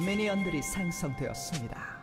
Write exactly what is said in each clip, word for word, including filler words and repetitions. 미니언들이 생성되었습니다.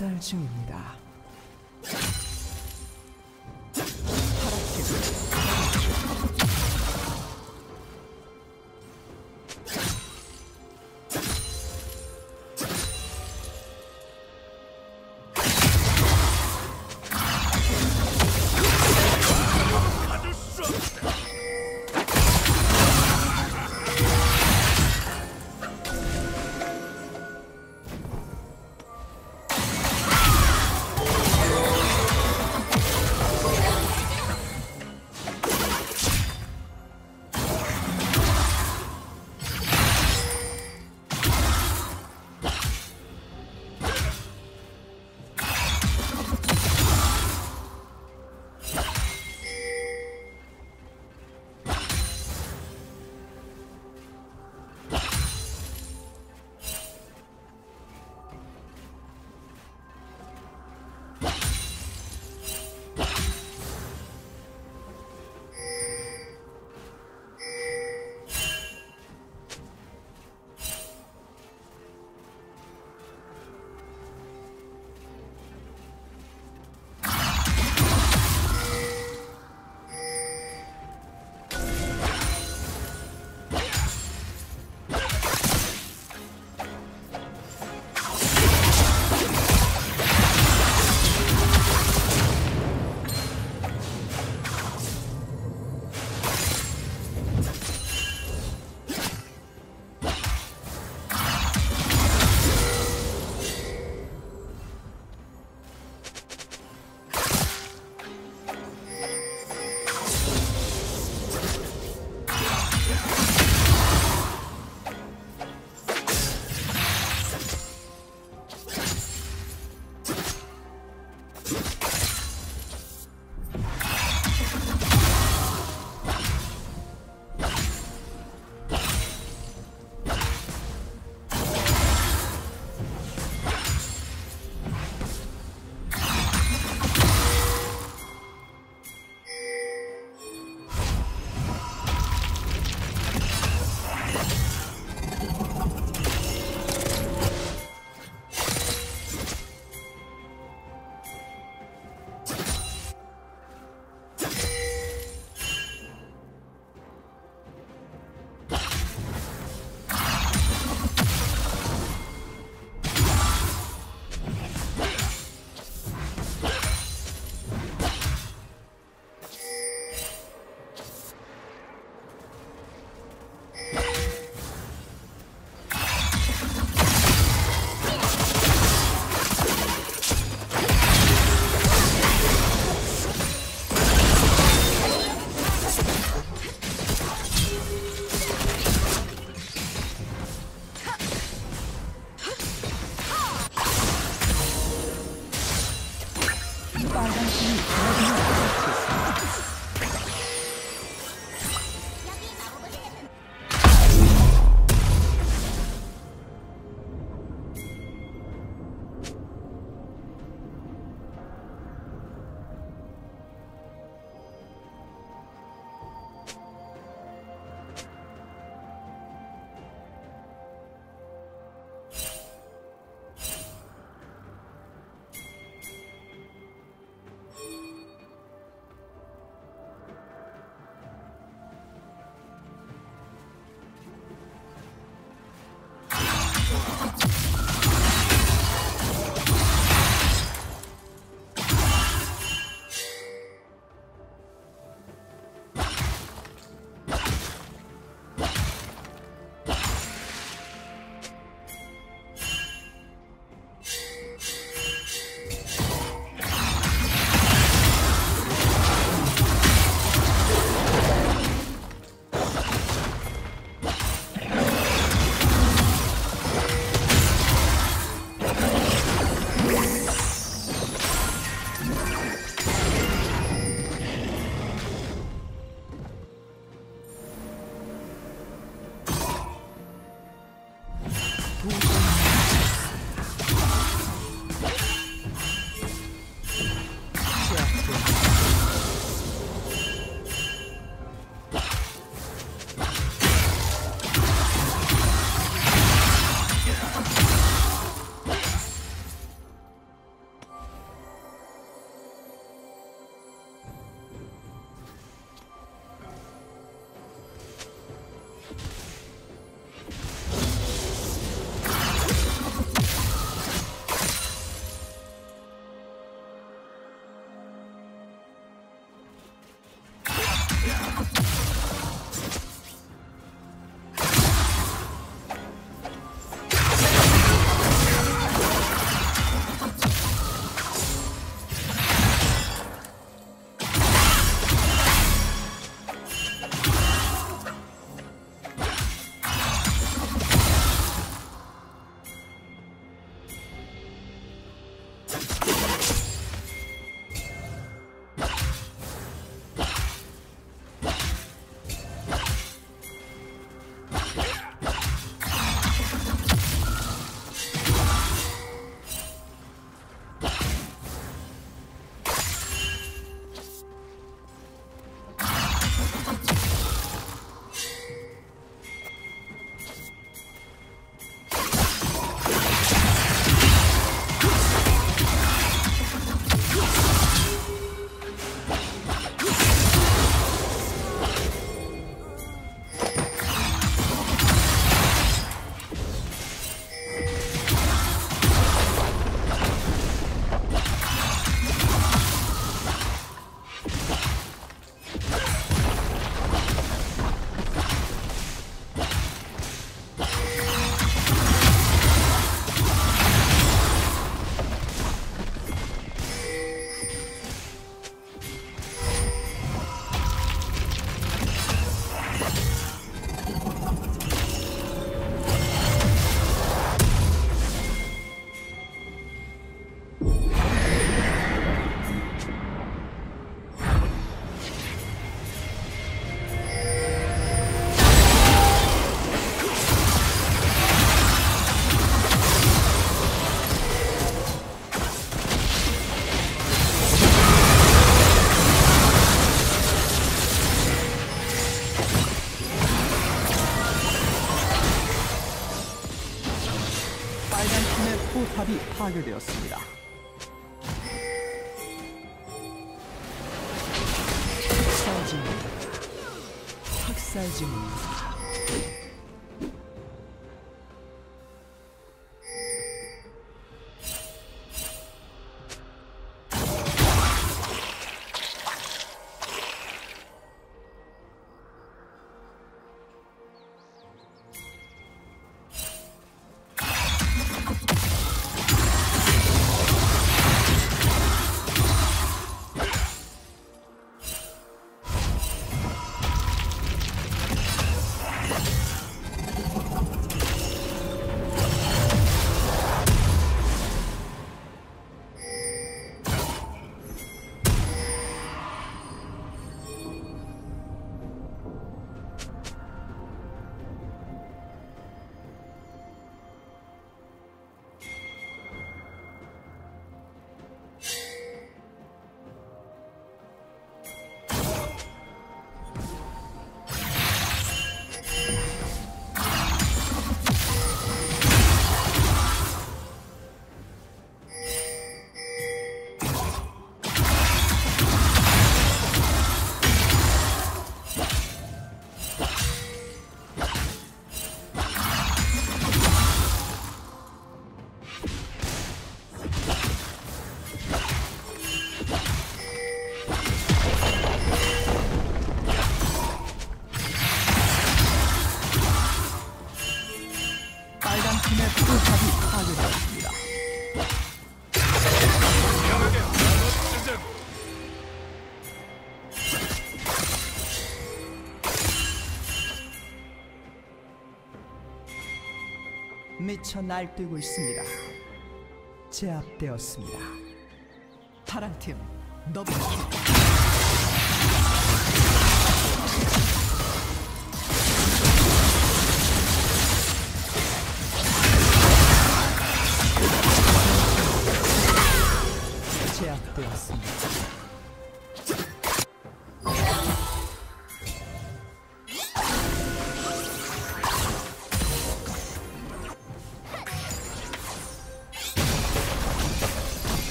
학살 중입니다. 파괴되었습니다. 사진, 학살 증후 미쳐 날뛰고 있습니다. 제압되었습니다. 파랑팀 더블킬.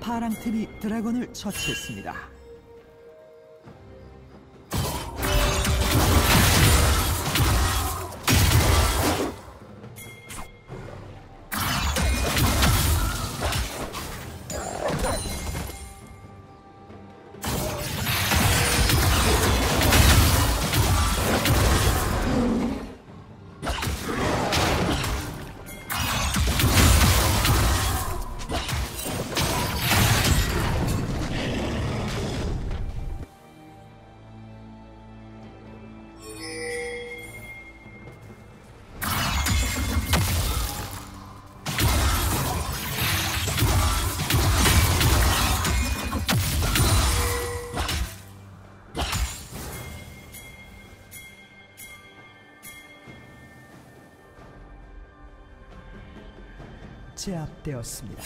파랑팀이 드래곤을 처치했습니다. 제압되었습니다.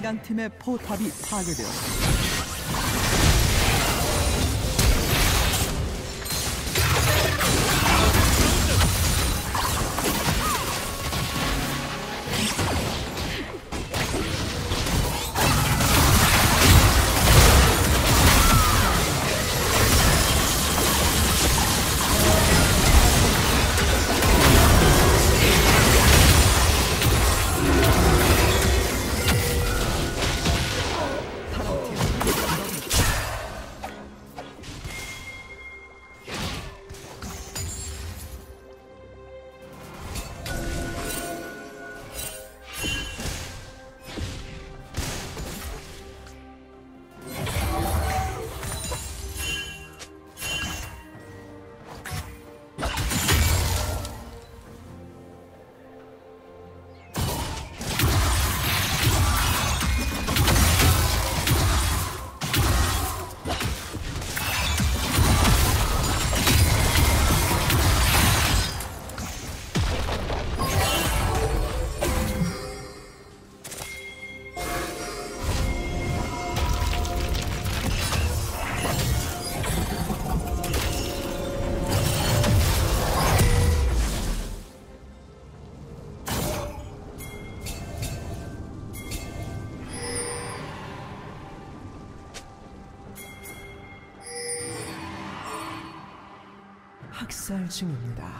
빨강 팀의 포탑이 파괴되었습니다. 학살 중입니다.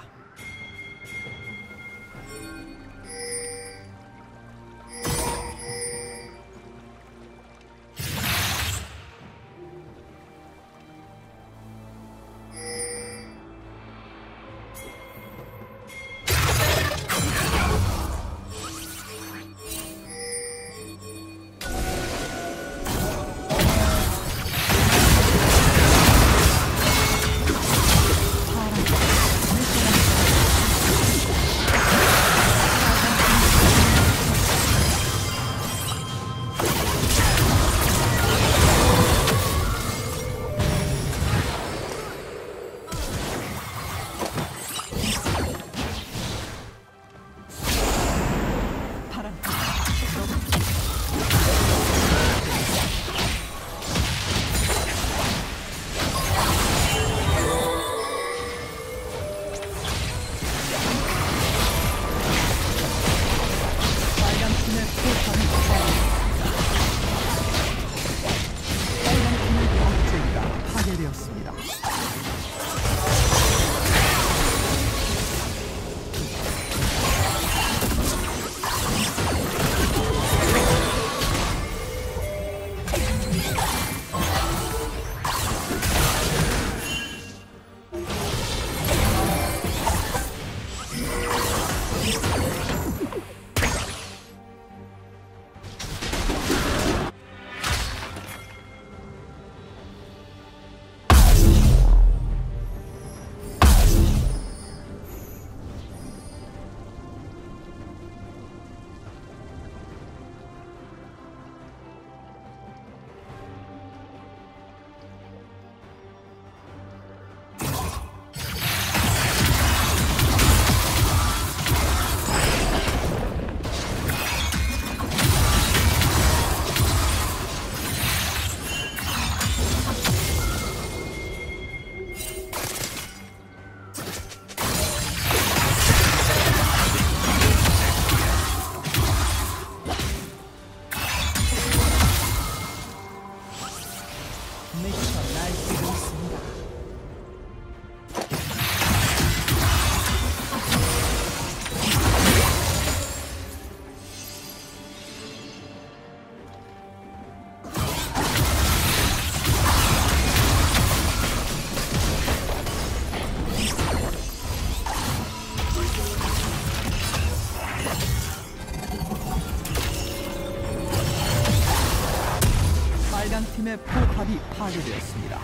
팀의 포탑이 파괴되었습니다.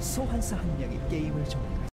소환사 한 명이 게임을 종료했습니다.